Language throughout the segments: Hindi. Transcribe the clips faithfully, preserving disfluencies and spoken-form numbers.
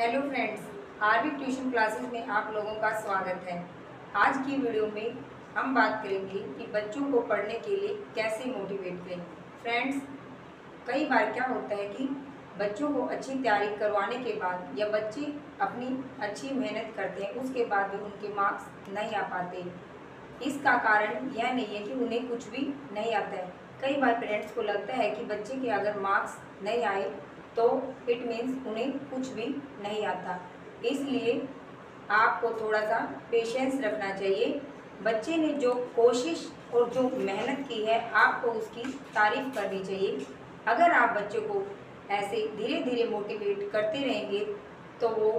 Hello friends, RV tuition classes में आप लोगों का स्वागत है। आज की वीडियो में हम बात करेंगे कि बच्चों को पढ़ने के लिए कैसे मोटिवेट करें। फ्रेंड्स, कई बार क्या होता है कि बच्चों को अच्छी तैयारी करवाने के बाद या बच्चे अपनी अच्छी मेहनत करते हैं, उसके बाद भी उनके मार्क्स नहीं आ पाते। इसका कारण यह नहीं है कि उन्हें कुछ भी नहीं आता है। कई बार पेरेंट्स को लगता है कि बच्चे के अगर मार्क्स नहीं आए तो इट मीन्स उन्हें कुछ भी नहीं आता। इसलिए आपको थोड़ा सा पेशेंस रखना चाहिए। बच्चे ने जो कोशिश और जो मेहनत की है, आपको उसकी तारीफ करनी चाहिए। अगर आप बच्चों को ऐसे धीरे धीरे मोटिवेट करते रहेंगे तो वो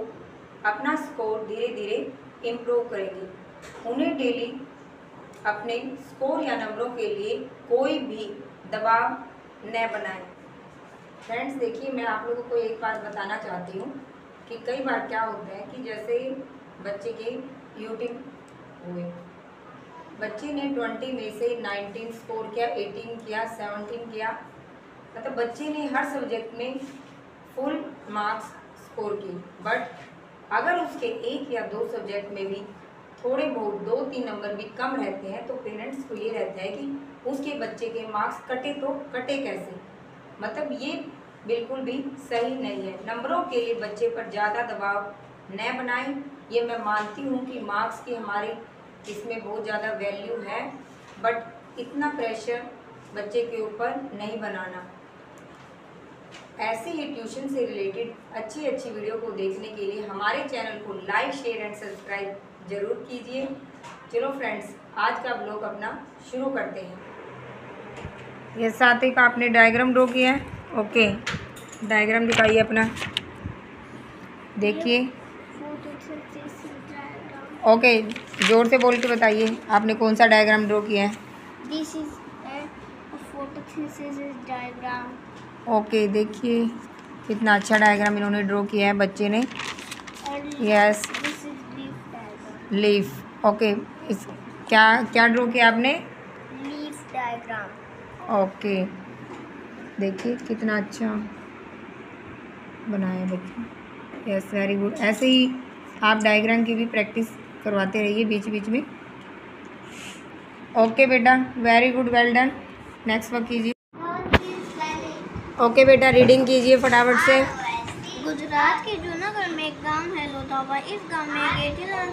अपना स्कोर धीरे धीरे इम्प्रूव करेंगे। उन्हें डेली अपने स्कोर या नंबरों के लिए कोई भी दबाव न बनाएं। फ्रेंड्स, देखिए, मैं आप लोगों को एक बात बताना चाहती हूँ कि कई बार क्या होता है कि जैसे बच्चे के यूटिंग हुए, बच्चे ने बीस में से उन्नीस स्कोर किया, अठारह किया, सत्रह किया, मतलब बच्चे ने हर सब्जेक्ट में फुल मार्क्स स्कोर किए। बट अगर उसके एक या दो सब्जेक्ट में भी थोड़े बहुत दो तीन नंबर भी कम रहते हैं तो पेरेंट्स को ये रहता है कि उसके बच्चे के मार्क्स कटे तो कटे कैसे। मतलब ये बिल्कुल भी सही नहीं है। नंबरों के लिए बच्चे पर ज़्यादा दबाव न बनाएं। ये मैं मानती हूँ कि मार्क्स की हमारे इसमें बहुत ज़्यादा वैल्यू है, बट इतना प्रेशर बच्चे के ऊपर नहीं बनाना। ऐसे ही ट्यूशन से रिलेटेड अच्छी अच्छी वीडियो को देखने के लिए हमारे चैनल को लाइक, शेयर एंड सब्सक्राइब ज़रूर कीजिए। चलो फ्रेंड्स, आज का ब्लॉग अपना शुरू करते हैं। ये साथ ही का आपने डायग्राम ड्रॉ किया है, ओके, डायग्राम दिखाइए अपना, देखिए, ओके, जोर से बोल के बताइए आपने कौन सा डायग्राम ड्रॉ किया है। This is a photosynthesis diagram. Okay, देखिए कितना अच्छा डायग्राम इन्होंने ड्रॉ किया है बच्चे ने। Yes, leaf. ओके, इस क्या क्या ड्रॉ किया आपने? Leaf diagram. ओके, देखिए कितना अच्छा बनाया बच्चे। Yes, very good. ऐसे ही आप डायग्राम की भी प्रैक्टिस करवाते रहिए बीच बीच में। ओके बेटा, very good, well done. Next work कीजिए। ओके बेटा, रीडिंग कीजिए फटाफट से। गुजरात के जूनागढ़ में एक गाँव है लोधावा। इस गाँव में गेतीलाल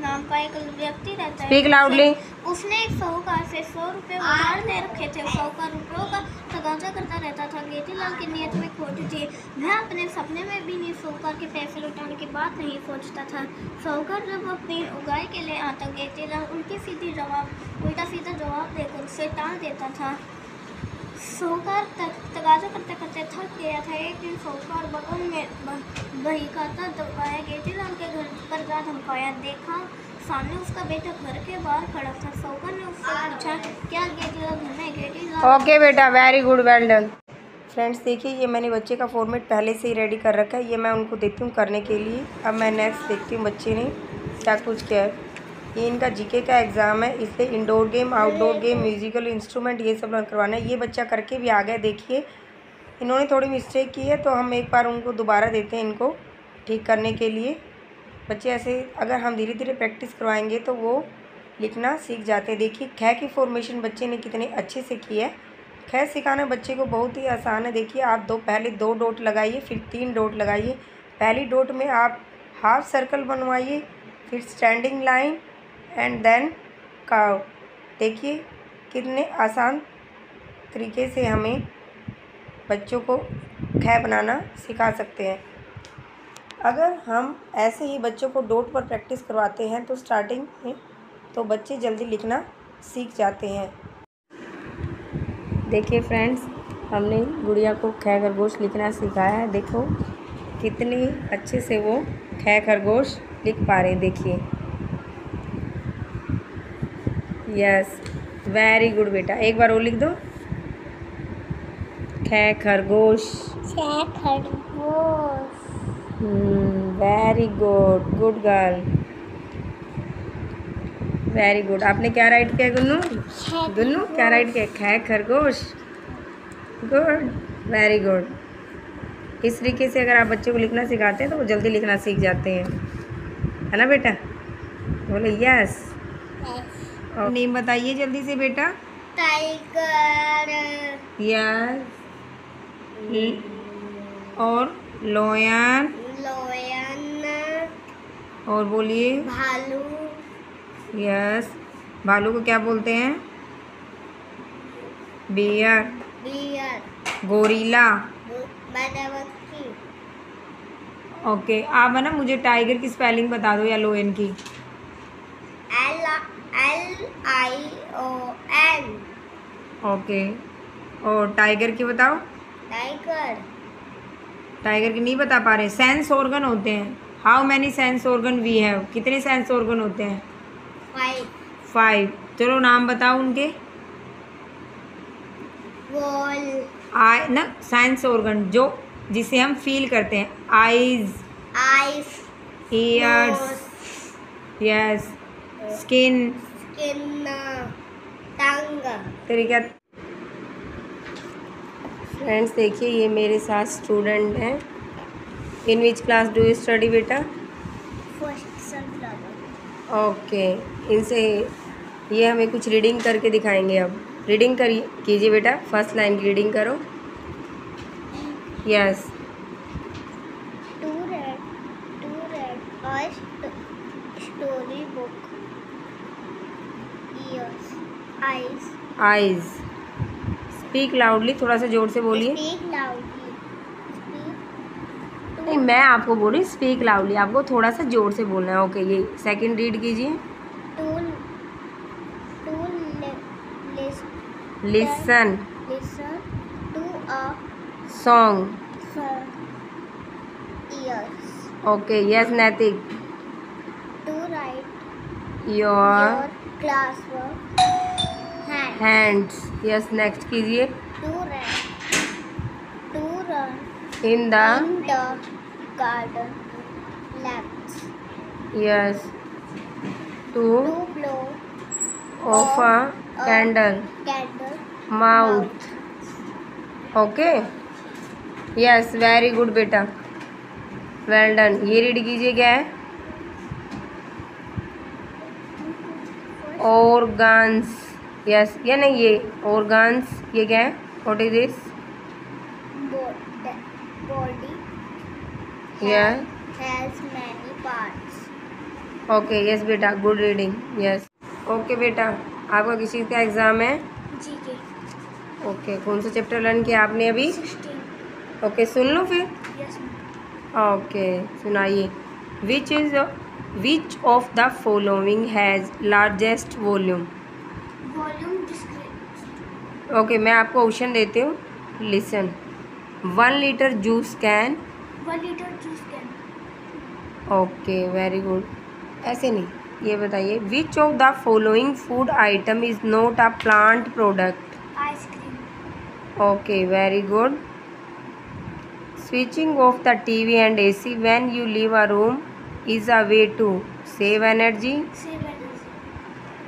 नाम का एक व्यक्ति रहता है। लाउडली। उसने एक साहूकार से सौ रुपये उधार ले रखे थे। साहूकार रुपयों का तगाजा करता रहता था। गेतीलाल की नीयत में खोटी थी। वह अपने सपने में भी नहीं साहूकार के पैसे लौटाने की बात नहीं सोचता था। साहूकार जब अपनी उगाई के लिए आता, गेतीलाल उल्टी सीधी जवाब उल्टा सीधा जवाब देकर उसे टाल देता था। साहूकार तगाजा करते करते थक गया था। एक दिन साहूकार बगल में बहीखाता दबाया गेतीलाल के घर पर जा धमकाया। देखा सामने उसका बेटा घर के बाहर खड़ा था। साहूकार ने उससे पूछा, क्या गेतीलाल घर में? गेतीलाल। ओके बेटा, very good, well done. Friends, देखिए ये मैंने बच्चे का फॉर्मेट पहले से ही रेडी कर रखा है। ये मैं उनको देती हूँ करने के लिए। अब मैं नेक्स्ट देखती हूँ बच्चे ने क्या कुछ किया है। ये इनका जीके का एग्ज़ाम है, इसलिए indoor game, outdoor game, musical instrument, ये सब लर्न करवाना है। ये बच्चा करके भी आ गया। देखिए इन्होंने थोड़ी मिस्टेक की है तो हम एक बार उनको दोबारा देते हैं इनको ठीक करने के लिए। बच्चे ऐसे अगर हम धीरे धीरे प्रैक्टिस करवाएंगे तो वो लिखना सीख जाते हैं। देखिए ख की फॉर्मेशन बच्चे ने कितने अच्छे से की है। ख सिखाना बच्चे को बहुत ही आसान है। देखिए आप दो पहले दो डॉट लगाइए, फिर तीन डॉट लगाइए। पहली डॉट में आप हाफ सर्कल बनवाइए, फिर standing line and then cow. देखिए कितने आसान तरीके से हमें बच्चों को ख बनाना सिखा सकते हैं। अगर हम ऐसे ही बच्चों को डॉट पर प्रैक्टिस करवाते हैं तो स्टार्टिंग में तो बच्चे जल्दी लिखना सीख जाते हैं। देखिए फ्रेंड्स, हमने गुड़िया को ख खरगोश लिखना सिखाया है। देखो कितने अच्छे से वो ख खरगोश लिख पा रहे हैं। देखिए, यस, वेरी गुड बेटा। एक बार वो लिख दो, ख खरगोश। ख खरगोश। Very good, good girl, very good. आपने क्या राइट किया गुन्नू? गुन्नू क्या राइट किया? ख खरगोश। Good, very good. इस तरीके से अगर आप बच्चों को लिखना सिखाते हैं तो वो जल्दी लिखना सीख जाते हैं, है ना बेटा? बोले यस। और नेम बताइए जल्दी से बेटा। टाइगर। यस। और लोयन। लोयन। और बोलिए भालू। यस। भालू को क्या बोलते हैं? बियर। बियर। गोरिल्ला। ओके, आप है ना मुझे टाइगर की स्पेलिंग बता दो या लोयन की। L L I O N. Okay, और टाइगर की बताओ। टाइगर टाइगर की नहीं बता पा रहे। सेंस ऑर्गन होते हैं। How many sense organ we have? कितने सेंस ऑर्गन होते हैं? फाइव। फाइव। चलो नाम बताओ उनके। वॉल। आई ना सेंस ऑर्गन जो जिसे हम फील करते हैं। Eyes. Eyes. Ears. Yes. Skin. Skin. Tongue. तरीका। फ्रेंड्स देखिए, ये मेरे साथ स्टूडेंट हैं। In which class do you study बेटा? फर्स्ट। ओके, इनसे ये हमें कुछ रीडिंग करके दिखाएंगे। अब रीडिंग करिए कीजिए बेटा, फर्स्ट लाइन की रीडिंग करो। Yes. To read to read और story book. Ears. Eyes. Eyes. Speak loudly, थोड़ा सा जोर से बोलिए। Speak loudly. नहीं, मैं आपको बोल रही हूँ स्पीक लाउडली, आपको थोड़ा सा जोर से बोलना है। ओके, ये सेकंड रीड कीजिए। Listen. Listen to a song. Yes. Okay, yes Naitik. To write your class work. Hands. Yes, next कीजिए। To run to run in the garden. Left. Yes. To blow off a candle. Candle. Mouth. Okay, yes, very good बेटा, वेल डन। ये रीड कीजिए, क्या है? ऑर्गन्स। यस yes, या नहीं, ये ऑर्गन्स, ये क्या है? What is this? Body has many parts. Okay, yes बेटा, गुड रीडिंग। यस। ओके बेटा, आपका किस चीज़ का एग्ज़ाम है? जीके। ओके, कौन सा चैप्टर लर्न किया आपने अभी? सिक्सटीन। ओके, सुन लो फिर। यस। ओके, सुनाइए। Which is which of the following has largest volume? Okay, okay, मैं आपको ऑप्शन देती हूँ। Listen. One litre juice can. One litre juice can. Okay, very good. ऐसे नहीं, ये बताइए। Which of the following food item is not a plant product? Ice cream. Okay, very good. Switching off the TV and AC when you leave a room is a way to save energy.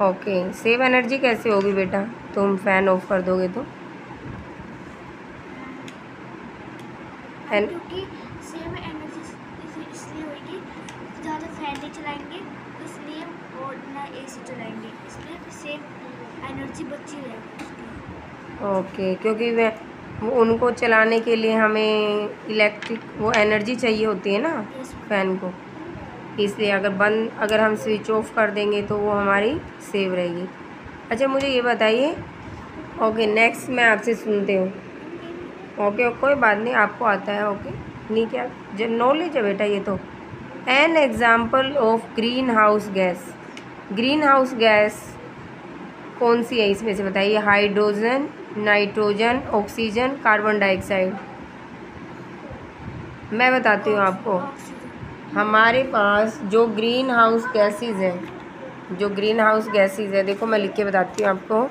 Okay, save energy कैसे होगी बेटा? तुम फैन ऑफ कर दोगे तो? क्योंकि सेव एनर्जी इसलिए होगी ज़्यादा फैन नहीं चलाएंगे, इसलिए और ना एसी चलाएंगे, इसलिए सेव एनर्जी बची रहेगी। ओके, क्योंकि वे उनको चलाने के लिए हमें इलेक्ट्रिक वो एनर्जी चाहिए होती है ना फैन को, इसलिए अगर बंद अगर हम स्विच ऑफ कर देंगे तो वो हमारी सेव रहेगी। अच्छा, मुझे ये बताइए। ओके, नेक्स्ट मैं आपसे सुनते हूँ। ओके, कोई बात नहीं, आपको आता है। ओके, नहीं क्या जो नॉलेज है बेटा ये तो। An example of greenhouse gas. Greenhouse gas कौन सी है इसमें से बताइए? Hydrogen, nitrogen, oxygen, carbon dioxide. मैं बताती हूँ आपको। हमारे पास जो ग्रीन हाउस गैसेज हैं, जो ग्रीन हाउस गैसेज है, देखो मैं लिख के बताती हूँ आपको।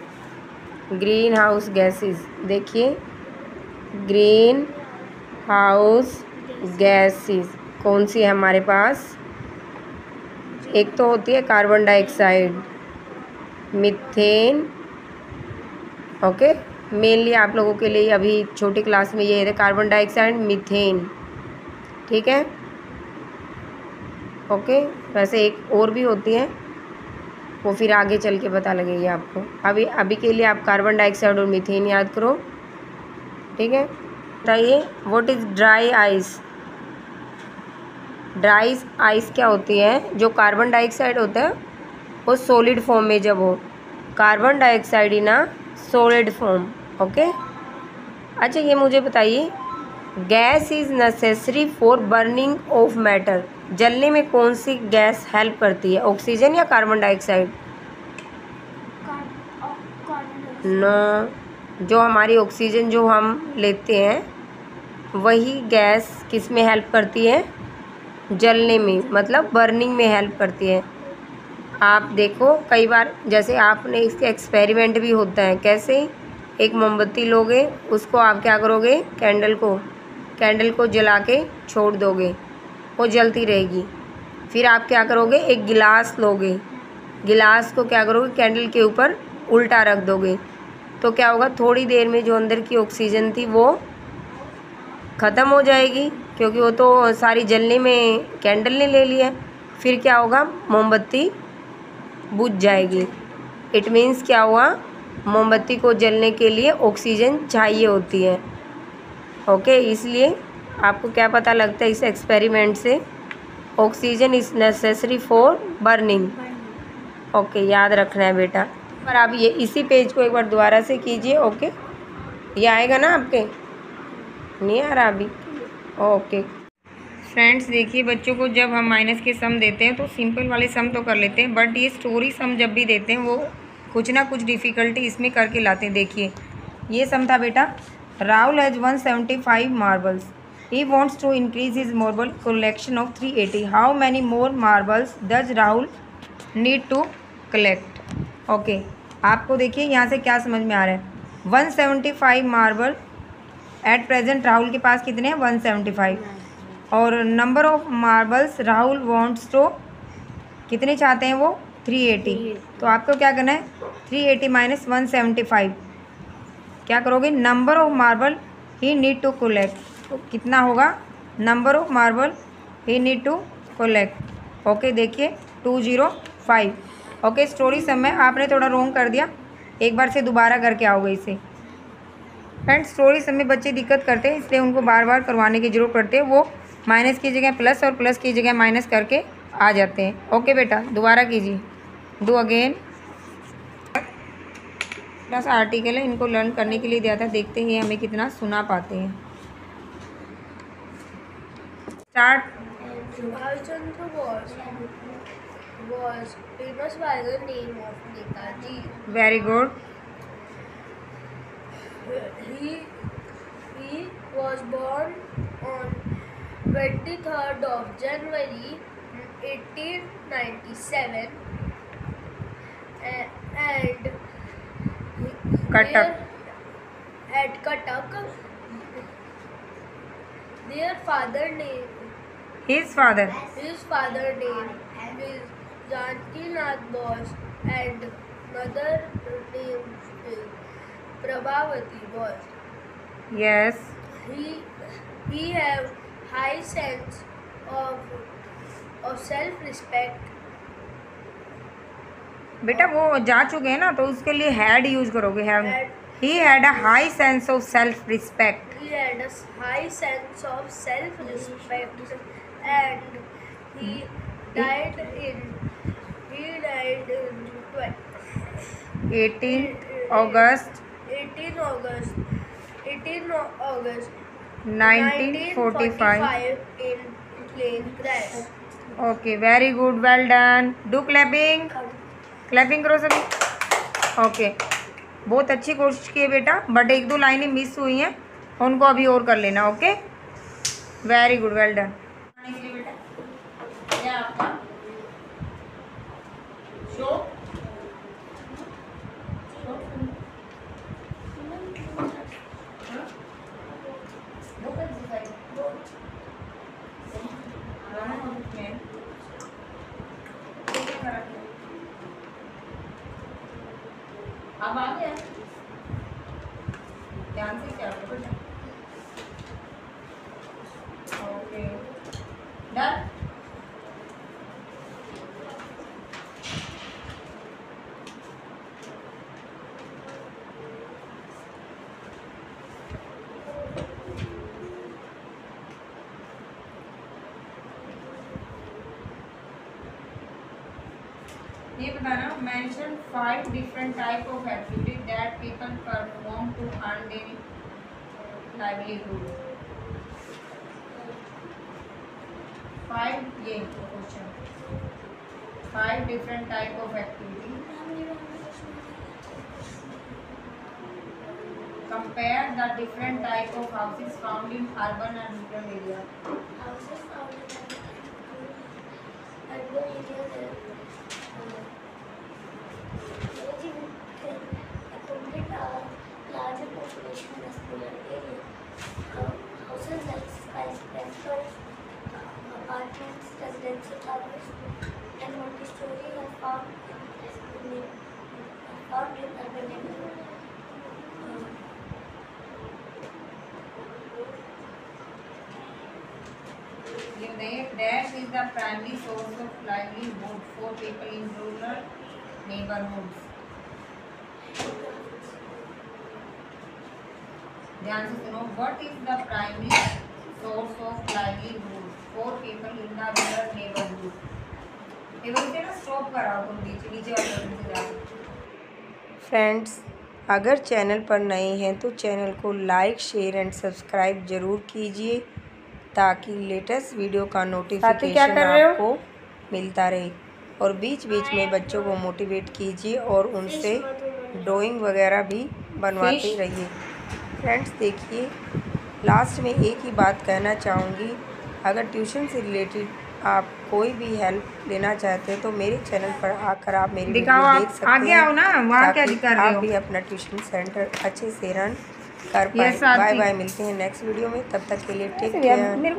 ग्रीन हाउस गैसेज, देखिए ग्रीन हाउस गैसेज कौन सी है हमारे पास? एक तो होती है carbon dioxide, methane, okay, mainly आप लोगों के लिए अभी छोटी क्लास में ये है कार्बन डाइऑक्साइड, मीथेन, ठीक है ओके। वैसे एक और भी होती है वो फिर आगे चल के पता लगेगी आपको, अभी अभी के लिए आप कार्बन डाइऑक्साइड और मीथेन याद करो, ठीक है। बताइए what is dry ice. Dry ice क्या होती है, जो कार्बन डाइऑक्साइड होता है वो सॉलिड फॉर्म में, जब हो कार्बन डाइऑक्साइड ही ना सॉलिड फॉर्म, ओके। अच्छा ये मुझे बताइए, gas is necessary for burning of matter. जलने में कौन सी गैस हेल्प करती है, ऑक्सीजन या कार्बन डाइऑक्साइड? नो, जो हमारी ऑक्सीजन जो हम लेते हैं वही गैस किस में हेल्प करती है, जलने में, मतलब बर्निंग में हेल्प करती है। आप देखो कई बार जैसे आपने इसके एक्सपेरिमेंट भी होता है, कैसे एक मोमबत्ती लोगे, उसको आप क्या करोगे, कैंडल को कैंडल को जला के छोड़ दोगे, वो जलती रहेगी। फिर आप क्या करोगे, एक गिलास लोगे, गिलास को क्या करोगे, कैंडल के ऊपर उल्टा रख दोगे, तो क्या होगा, थोड़ी देर में जो अंदर की ऑक्सीजन थी वो ख़त्म हो जाएगी, क्योंकि वो तो सारी जलने में कैंडल ने ले लिया। फिर क्या होगा, मोमबत्ती बुझ जाएगी। इट मीन्स क्या हुआ, मोमबत्ती को जलने के लिए ऑक्सीजन चाहिए होती है, ओके। इसलिए आपको क्या पता लगता है इस एक्सपेरिमेंट से, oxygen is necessary for burning, okay. याद रखना है बेटा, पर आप ये इसी पेज को एक बार दोबारा से कीजिए, ओके। ये आएगा ना आपके, नहीं आ रहा अभी, ओके। फ्रेंड्स देखिए, बच्चों को जब हम माइनस के सम देते हैं तो सिंपल वाले सम तो कर लेते हैं, बट ये स्टोरी सम जब भी देते हैं वो कुछ ना कुछ डिफ़िकल्टी इसमें करके लाते हैं। देखिए ये सम था बेटा, Rahul has one seventy five marbles, he wants to increase his marble collection of three eighty, how many more marbles does Rahul need to collect, okay. आपको देखिए यहाँ से क्या समझ में आ रहा है, one seventy five marble at present, Rahul के पास कितने हैं, वन सेवेंटी फाइव, और number of marbles Rahul wants to, कितने चाहते हैं वो, थ्री एटी। तो आपको क्या करना है, three eighty minus one seventy five, क्या करोगे, number of marble he need to collect, कितना होगा, number of marble he need to collect, okay. देखिए two zero five, okay. Story समय आपने थोड़ा रोंग कर दिया, एक बार से दोबारा करके आओगे इसे। फ्रेंड स्टोरी समय बच्चे दिक्कत करते हैं, इसलिए उनको बार बार करवाने की जरूरत पड़ती है, वो माइनस की जगह प्लस और प्लस की जगह माइनस करके आ जाते हैं, ओके बेटा। दोबारा कीजिए, डू अगेन। प्लस आर्टिकल है, इनको लर्न करने के लिए दिया था, देखते हैं हमें कितना सुना पाते हैं। Start. Subhash Chandra Bose was famous by the name of Netaji. Very good. He he was born on twenty-third of January eighteen ninety-seven and, and Cuttack at Cuttack. Their father name his father his father name is Janakirao Boss and mother name is Prabhavati Bose. Yes. He he have high sense of of self respect. बेटा वो जा चुके हैं ना, तो उसके लिए had use करोगे, have. He had a high sense of self respect. He had a high sense of self respect and he died in he died in eighteenth August. nineteen forty-five in plane crash. Okay, very good, well done. Do clapping. Clapping करो सभी। Okay, बहुत अच्छी कोशिश की है बेटा, बट एक दो लाइनें मिस हुई हैं, उनको अभी और कर लेना, okay. Very good, well done. बेटा ये आपका शो अब आ गया। डन। ये बताना mention five different type of activity that people perform to earn their livelihood. Five ये question five different type of activity compare the different type of houses found in urban and rural area. Houses found in urban area That is the primary source of livelihood for people in rural neighborhoods. ध्यान से सुनो, what is the primary source of livelihood for people in the rural neighborhood? Table पे ना स्टॉप कराओ तुम नीचे नीचे वाले जाओ। फ्रेंड्स, अगर चैनल पर नए हैं तो चैनल को लाइक शेयर एंड सब्सक्राइब जरूर कीजिए ताकि लेटेस्ट वीडियो का नोटिफिकेशन आपको मिलता रहे, और बीच बीच में बच्चों को मोटिवेट कीजिए और उनसे ड्राइंग वगैरह भी बनवाते रहिए। फ्रेंड्स देखिए, लास्ट में एक ही बात कहना चाहूँगी, अगर ट्यूशन से रिलेटेड आप कोई भी हेल्प लेना चाहते हैं तो मेरे चैनल पर आकर आप मेरी वीडियो देख सकते हैं। आप भी अपना ट्यूशन सेंटर अच्छे से रन कर पाए। बाय बाय, मिलते हैं नेक्स्ट वीडियो में, तब तक के लिए टेक केयर।